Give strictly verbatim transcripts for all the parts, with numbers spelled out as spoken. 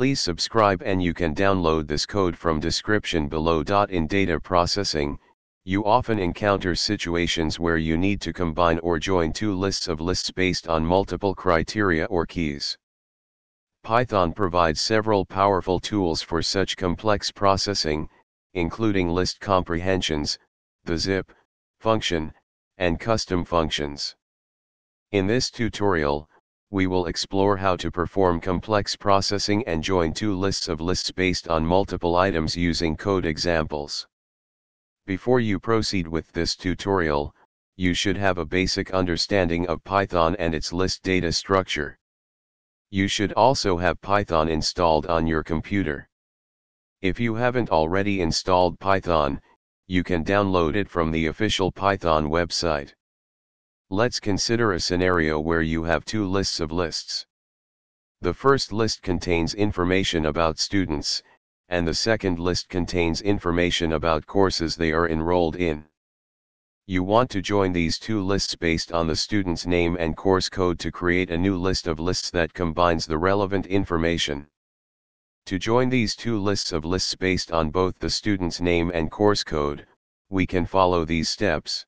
Please subscribe, and you can download this code from description below. In data processing, you often encounter situations where you need to combine or join two lists of lists based on multiple criteria or keys. Python provides several powerful tools for such complex processing, including list comprehensions, the zip function, and custom functions. In this tutorial, we will explore how to perform complex processing and join two lists of lists based on multiple items using code examples. Before you proceed with this tutorial, you should have a basic understanding of Python and its list data structure. You should also have Python installed on your computer. If you haven't already installed Python, you can download it from the official Python website. Let's consider a scenario where you have two lists of lists. The first list contains information about students, and the second list contains information about courses they are enrolled in. You want to join these two lists based on the student's name and course code to create a new list of lists that combines the relevant information. To join these two lists of lists based on both the student's name and course code, we can follow these steps.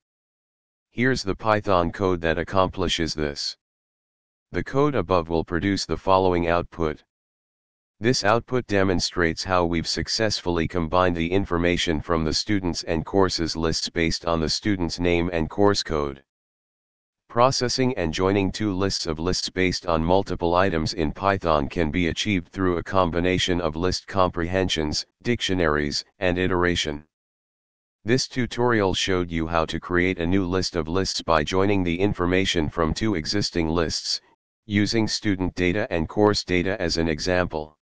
Here's the Python code that accomplishes this. The code above will produce the following output. This output demonstrates how we've successfully combined the information from the students and courses lists based on the student's name and course code. Processing and joining two lists of lists based on multiple items in Python can be achieved through a combination of list comprehensions, dictionaries, and iteration. This tutorial showed you how to create a new list of lists by joining the information from two existing lists, using student data and course data as an example.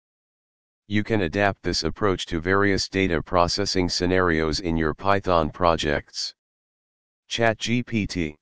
You can adapt this approach to various data processing scenarios in your Python projects. ChatGPT.